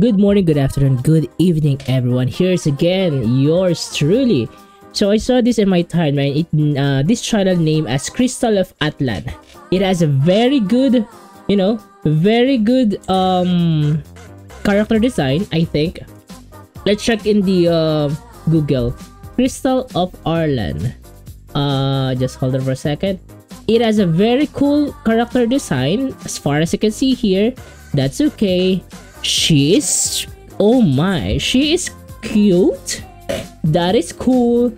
Good morning, good afternoon, good evening everyone. Here's again yours truly. So I saw this in my timeline. This channel name as Crystal of Atlan. It has a very good, very good character design, I think. Let's check in the Google. Crystal of Atlan. Just hold on for a second. It has a very cool character design as far as you can see here. That's okay. She is, oh my, she is cute. That is cool.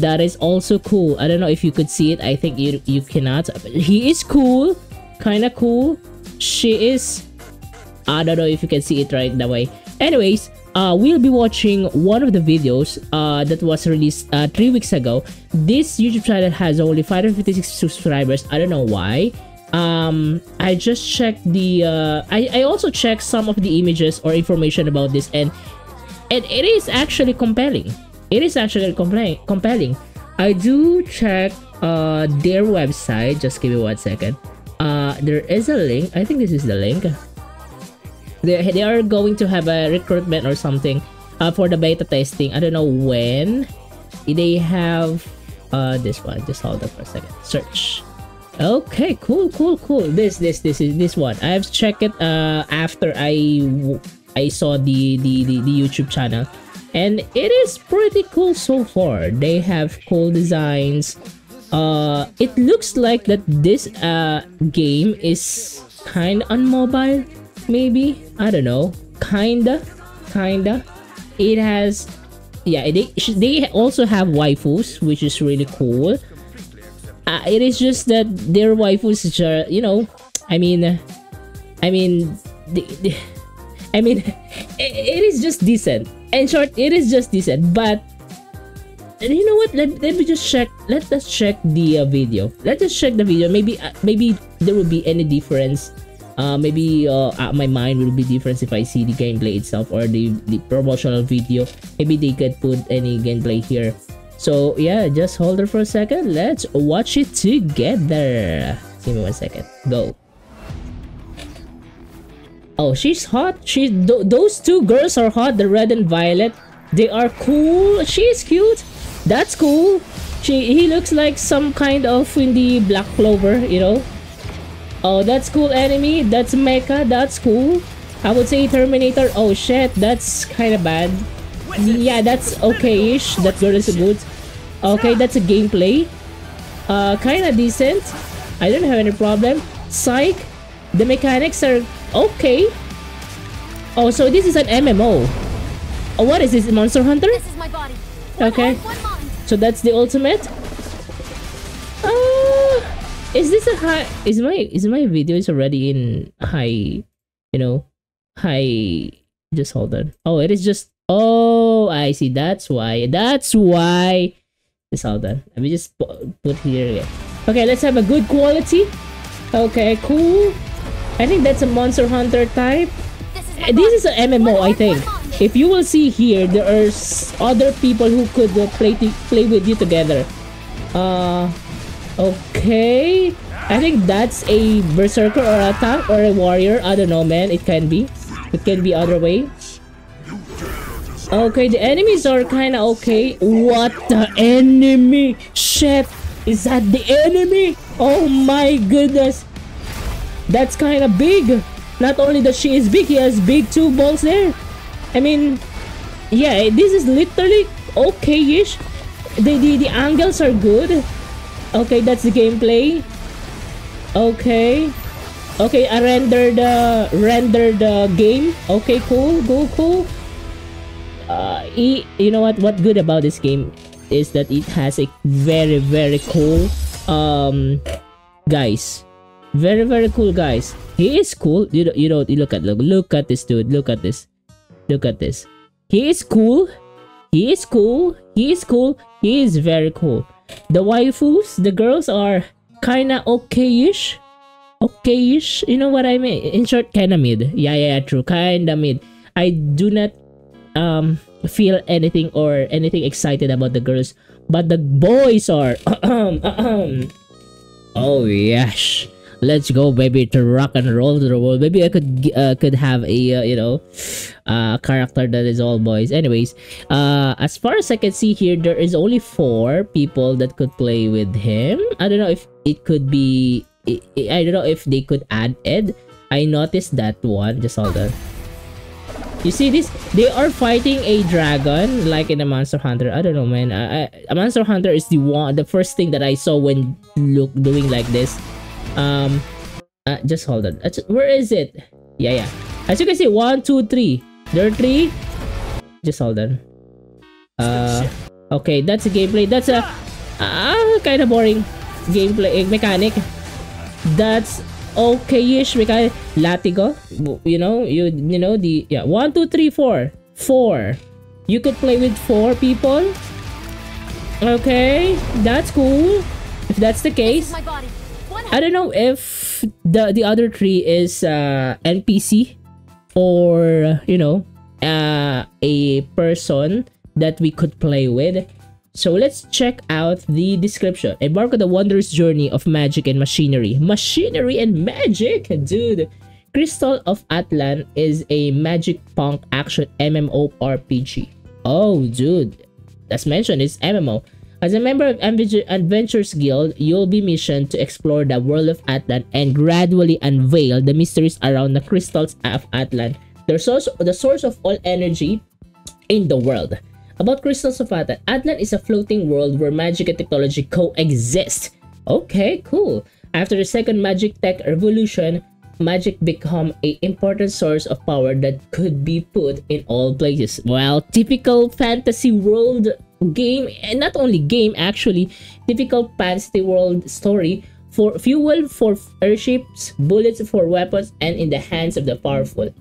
That is also cool. I don't know if you could see it. I think you cannot. He is cool, kind of cool. She is, I don't know if you can see it right that way. Anyways, we'll be watching one of the videos that was released 3 weeks ago. This YouTube channel has only 556 subscribers. I don't know why. I just checked the I also checked some of the images or information about this, and it is actually compelling. It is actually compelling. I do check their website. Just give me 1 second. There is a link. I think this is the link. They are going to have a recruitment or something for the beta testing. I don't know when. They have this one. Just hold up for a second. Search. Okay, cool. This is this one. I have checked it after I saw the YouTube channel, and it is pretty cool so far. They have cool designs. It looks like that this game is kind on mobile, maybe, I don't know. Kinda. It has, yeah. They also have waifus, which is really cool. It is just that their waifus are, it is just decent. In short, it is just decent. But you know what? Let me just check. Let us check the video. Let us check the video. Maybe there will be any difference. My mind will be different if I see the gameplay itself or the promotional video. Maybe they could put any gameplay here. So yeah, just hold it for a second. Let's watch it together. Give me 1 second. Go. Oh, she's hot. Those two girls are hot. The red and violet. They are cool. She's cute. That's cool. He looks like some kind of in the Black Clover, Oh, that's cool enemy. That's mecha. That's cool. I would say Terminator. Oh shit, that's kind of bad. Yeah, that's okay-ish. That girl is good. Okay, that's a gameplay. Kind of decent. I don't have any problem. Psych. The mechanics are okay. Oh, so this is an MMO. Oh, what is this? Monster Hunter? Okay. So that's the ultimate. Is this a high? Is my video is already in high? High. Just hold on. Oh, it is just. Oh, I see. That's why. It's all done. Let me just put here again. Okay, let's have a good quality. Okay, cool. I think that's a Monster Hunter type. This is an MMO, I think. If you will see here, there are other people who could play with you together. Okay. I think that's a berserker or a tank or a warrior. I don't know, man. It can be. It can be other way. Okay, the enemies are kind of okay. What the enemy? Shit! Is that the enemy? Oh my goodness! That's kind of big. Not only that she is big, he has big two balls there. I mean, yeah, this is literally okay-ish. The angles are good. Okay, that's the gameplay. Okay, I rendered the game. Okay, cool. You know what good about this game is that it has a very, very cool guys. Very, very cool guys. He is cool. You look at this dude. Look at this. He is cool. He is very cool. The waifus, the girls are kinda okay-ish. You know what I mean? In short, kinda mid. Yeah, true. Kinda mid. I do not feel anything or anything excited about the girls, but the boys are oh yes, Let's go, baby, to rock and roll to the world. Maybe I could have a you know, character that is all boys. Anyways, as far as I can see here, there is only 4 people that could play with him. I don't know if it could be. I don't know if they could add Ed. I noticed that one. Just hold on. You see this? They are fighting a dragon like in a Monster Hunter. I don't know, man. A Monster Hunter is the first thing that I saw when doing like this. Just hold on. Where is it? Yeah. As you can see, 1, 2, 3. There are 3. Just hold on. Okay, that's a gameplay. That's a kind of boring gameplay mechanic. That's okay-ish. We got latigo, you know, the 1, 2, 3, 4. 4. You could play with 4 people. Okay, that's cool. If that's the case, I don't know if the other 3 is NPC or you know a person that we could play with. So let's check out the description. Embark on the wondrous journey of magic and machinery. Machinery and magic? Dude! Crystal of Atlan is a magic punk action MMORPG. Oh, dude. As mentioned, it's MMO. As a member of Adventures Guild, you'll be missioned to explore the world of Atlan and gradually unveil the mysteries around the crystals of Atlan, the source of all energy in the world. About Crystals of Atlan, Atlan is a floating world where magic and technology coexist. Okay, cool. After the second magic tech revolution, magic become an important source of power that could be put in all places. Well, typical fantasy world game, and not only game actually, typical fantasy world story for fuel for airships, bullets for weapons, and in the hands of the powerful.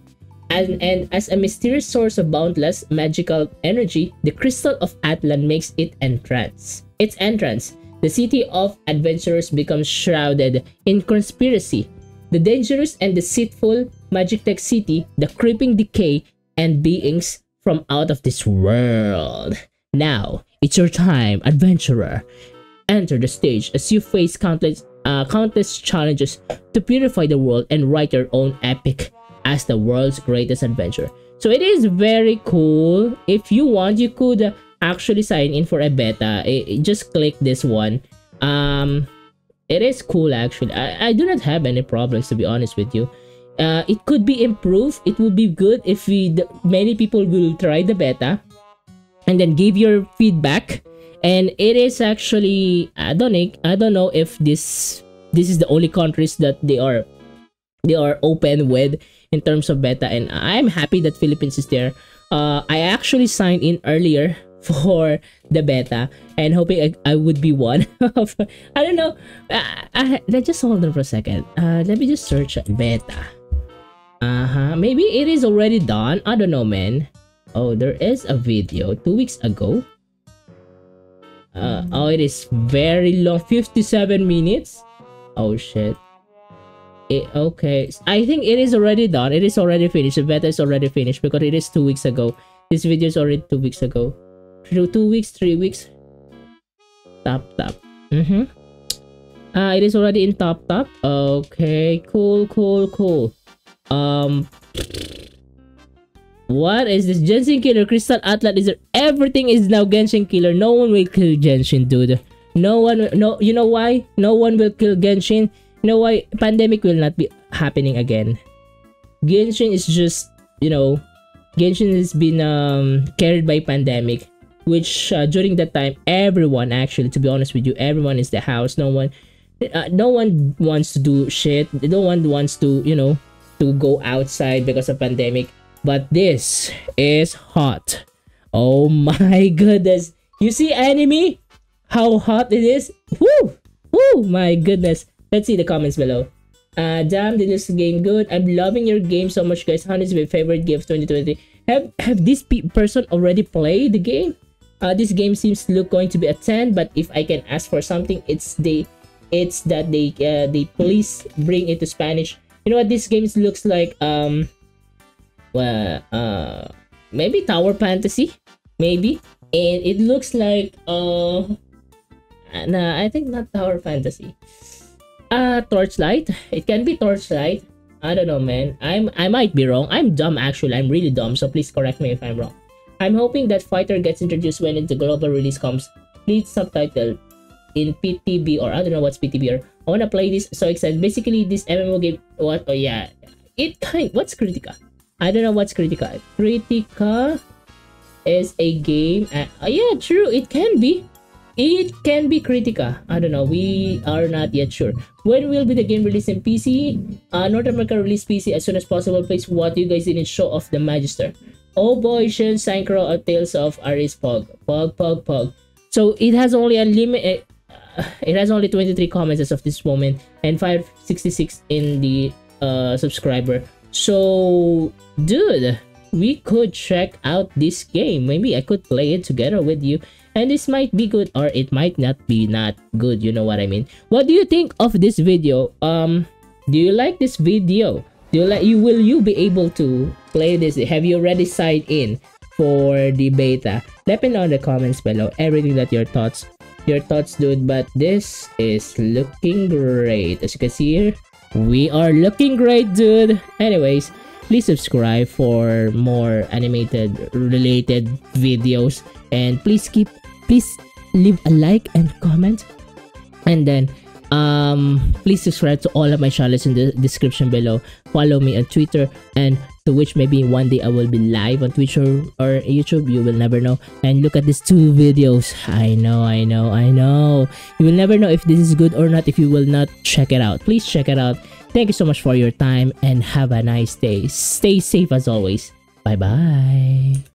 And as a mysterious source of boundless magical energy, the Crystal of Atlan makes its entrance. The city of adventurers becomes shrouded in conspiracy. The dangerous and deceitful magic tech city, the creeping decay, and beings from out of this world. Now, it's your time, adventurer. Enter the stage as you face countless challenges to purify the world and write your own epic as the world's greatest adventure. So it is very cool. If you want, you could actually sign in for a beta. Just click this one. It is cool actually. I do not have any problems, to be honest with you. It could be improved. It would be good if many people will try the beta and then give your feedback. And it is actually, I don't know if this is the only countries that they are open with in terms of beta, and I'm happy that Philippines is there. I actually signed in earlier for the beta and hoping I would be one of, I don't know. Let's just hold on for a second. Let me just search beta. Maybe it is already done. I don't know, man. Oh, there is a video 2 weeks ago. Oh, it is very long, 57 minutes. Oh shit. Okay, I think it is already done. It is already finished. The beta is already finished because it is 2 weeks ago. This video is already 2 weeks ago. 2 weeks, 3 weeks. Top. It is already in top. Okay, cool. What is this? Genshin Killer, Crystal Atlan is there. Everything is now Genshin Killer. No one will kill Genshin, dude. You know why? No one will kill Genshin. You know why? Pandemic will not be happening again. Genshin is just, you know, Genshin has been carried by pandemic, which during that time, everyone actually, to be honest with you, everyone is the house. No one wants to do shit. No one wants to, you know, to go outside because of pandemic. But this is hot. Oh my goodness! You see, enemy, how hot it is. Woo! Woo! My goodness. Let's see the comments below. Damn, did this game good? I'm loving your game so much, guys. Honey is my favorite game of 2023. Have this person already played the game? This game seems to look going to be a 10, but if I can ask for something, it's that they please bring it to Spanish. You know what? This game looks like maybe Tower Fantasy, maybe, and it looks like I think not Tower Fantasy. Torchlight. It can be Torchlight. I don't know, man. I might be wrong. I'm dumb, actually. I'm really dumb, so please correct me if I'm wrong. I'm hoping that fighter gets introduced when the global release comes. Please subtitle in PTB, or I don't know what's PTB, or I wanna play this, so excited. Basically, this MMO game. What? Oh yeah, it kind. What's Critica? I don't know what's Critica. Critica is a game. Yeah, true. It can be. It can be Critica. I don't know. We are not yet sure. When will be the game released in PC? North America release PC as soon as possible. Please, what you guys didn't show off the Magister. Oh boy, Shen, Synchro, or Tales of Ares Pog. Pog. So it has only a limit. It has only 23 comments as of this moment and 566 in the subscriber. So, dude, we could check out this game. Maybe I could play it together with you. And this might be good, or it might not be not good. You know what I mean? What do you think of this video? Do you like this video? Will you be able to play this? Have you already signed in for the beta? Let me know in the comments below everything that your thoughts, dude. But this is looking great. As you can see here, we are looking great, dude. Anyways, please subscribe for more animated related videos, and please leave a like and comment, and then please subscribe to all of my channels in the description below. Follow me on Twitter and Twitch. Maybe one day I will be live on Twitch or YouTube. You will never know. And look at these two videos. I know. You will never know if this is good or not if you will not check it out. Please check it out. Thank you so much for your time and have a nice day. Stay safe as always. Bye bye.